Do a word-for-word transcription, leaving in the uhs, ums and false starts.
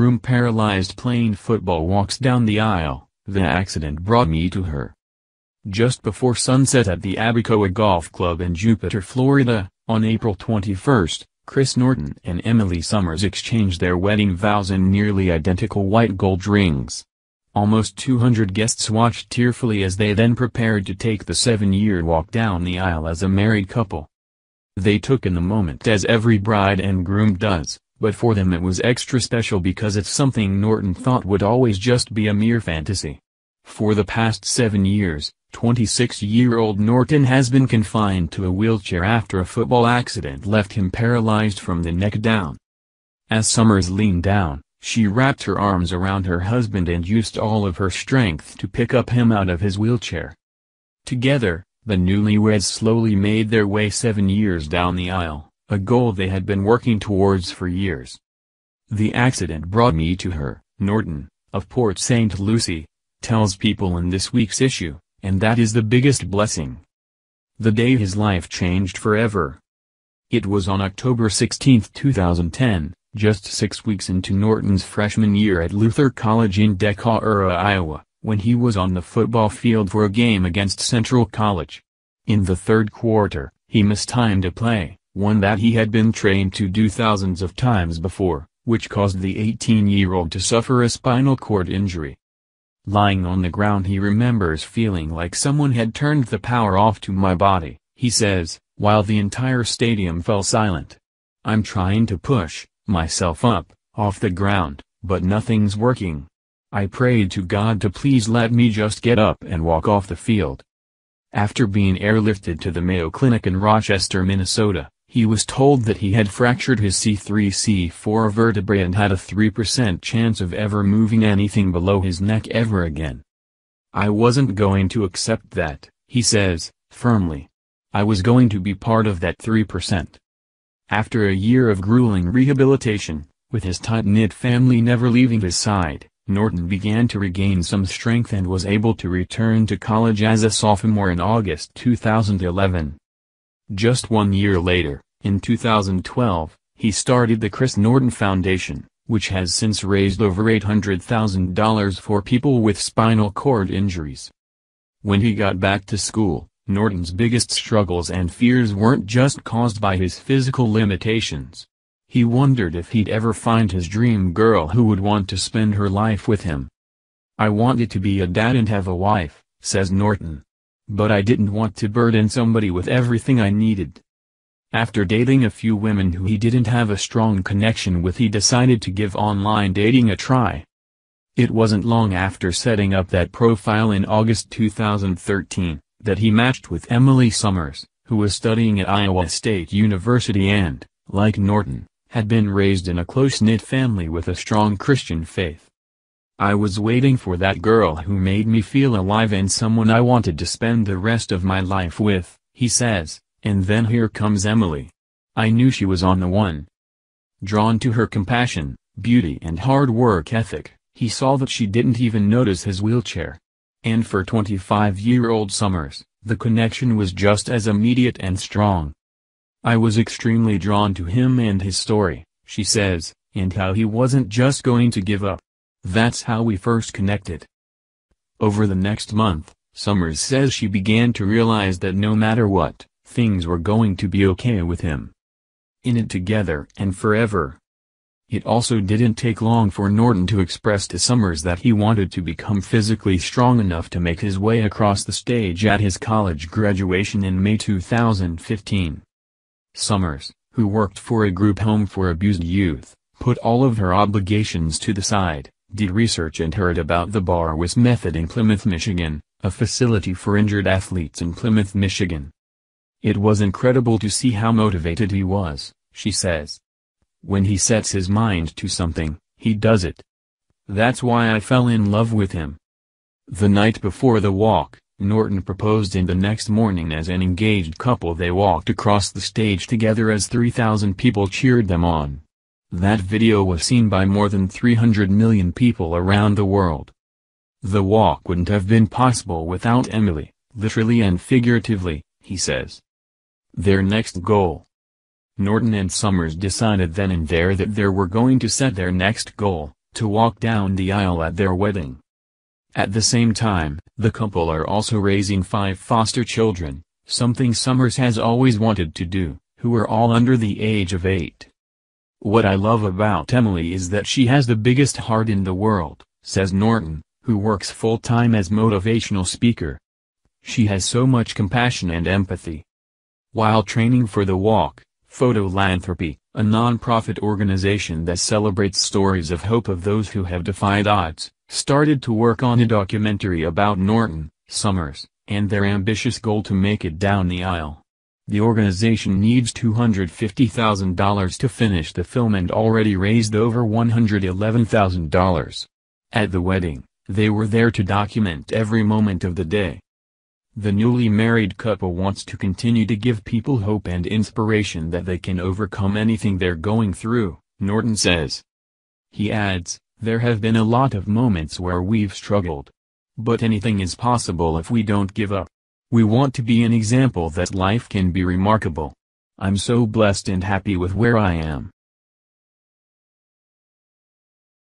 room paralyzed playing football walks down the aisle. The accident brought me to her. Just before sunset at the Abacoa Golf Club in Jupiter, Florida, on April twenty-first, Chris Norton and Emily Summers exchanged their wedding vows in nearly identical white gold rings. Almost two hundred guests watched tearfully as they then prepared to take the seven-year walk down the aisle as a married couple. They took in the moment as every bride and groom does, but for them it was extra special because it's something Norton thought would always just be a mere fantasy. For the past seven years, twenty-six-year-old Norton has been confined to a wheelchair after a football accident left him paralyzed from the neck down. As Summers leaned down, she wrapped her arms around her husband and used all of her strength to pick up him out of his wheelchair. Together, the newlyweds slowly made their way seven years down the aisle, a goal they had been working towards for years. "The accident brought me to her," Norton, of Port Saint Lucie, tells people in this week's issue. And that is the biggest blessing. The day his life changed forever. It was on October sixteenth two thousand ten, just six weeks into Norton's freshman year at Luther College in Decorah, Iowa, when he was on the football field for a game against Central College. In the third quarter, he mistimed a play, one that he had been trained to do thousands of times before, which caused the eighteen-year-old to suffer a spinal cord injury. Lying on the ground, he remembers feeling like someone had turned the power off to my body, he says, while the entire stadium fell silent. "I'm trying to push myself up, off the ground, but nothing's working. I prayed to God to please let me just get up and walk off the field." After being airlifted to the Mayo Clinic in Rochester, Minnesota, he was told that he had fractured his C three C four vertebrae and had a three percent chance of ever moving anything below his neck ever again. "I wasn't going to accept that," he says, firmly. "I was going to be part of that three percent. After a year of grueling rehabilitation, with his tight-knit family never leaving his side, Norton began to regain some strength and was able to return to college as a sophomore in August two thousand eleven. Just one year later, in two thousand twelve, he started the Chris Norton Foundation, which has since raised over eight hundred thousand dollars for people with spinal cord injuries. When he got back to school, Norton's biggest struggles and fears weren't just caused by his physical limitations. He wondered if he'd ever find his dream girl who would want to spend her life with him. "I wanted to be a dad and have a wife," says Norton. "But I didn't want to burden somebody with everything I needed." After dating a few women who he didn't have a strong connection with, he decided to give online dating a try. It wasn't long after setting up that profile in August two thousand thirteen, that he matched with Emily Summers, who was studying at Iowa State University and, like Norton, had been raised in a close-knit family with a strong Christian faith. "I was waiting for that girl who made me feel alive and someone I wanted to spend the rest of my life with," he says, "and then here comes Emily. I knew she was on the one." Drawn to her compassion, beauty and hard work ethic, he saw that she didn't even notice his wheelchair. And for twenty-five-year-old Summers, the connection was just as immediate and strong. "I was extremely drawn to him and his story," she says, "and how he wasn't just going to give up. That's how we first connected." Over the next month, Summers says she began to realize that no matter what, things were going to be okay with him. In it together and forever. It also didn't take long for Norton to express to Summers that he wanted to become physically strong enough to make his way across the stage at his college graduation in May two thousand fifteen. Summers, who worked for a group home for abused youth, put all of her obligations to the side, did research and heard about the Barwis Method in Plymouth, Michigan, a facility for injured athletes in Plymouth, Michigan. "It was incredible to see how motivated he was," she says. "When he sets his mind to something, he does it. That's why I fell in love with him." The night before the walk, Norton proposed, and the next morning as an engaged couple they walked across the stage together as three thousand people cheered them on. That video was seen by more than three hundred million people around the world. "The walk wouldn't have been possible without Emily, literally and figuratively," he says. Their next goal. Norton and Summers decided then and there that they were going to set their next goal, to walk down the aisle at their wedding. At the same time, the couple are also raising five foster children, something Summers has always wanted to do, who are all under the age of eight. "What I love about Emily is that she has the biggest heart in the world," says Norton, who works full-time as motivational speaker. "She has so much compassion and empathy." While training for the walk, Photolanthropy, a non-profit organization that celebrates stories of hope of those who have defied odds, started to work on a documentary about Norton, Summers, and their ambitious goal to make it down the aisle. The organization needs two hundred fifty thousand dollars to finish the film and already raised over one hundred eleven thousand dollars. At the wedding, they were there to document every moment of the day. The newly married couple wants to continue to give people hope and inspiration that they can overcome anything they're going through, Norton says. He adds, "There have been a lot of moments where we've struggled. But anything is possible if we don't give up. We want to be an example that life can be remarkable. I'm so blessed and happy with where I am."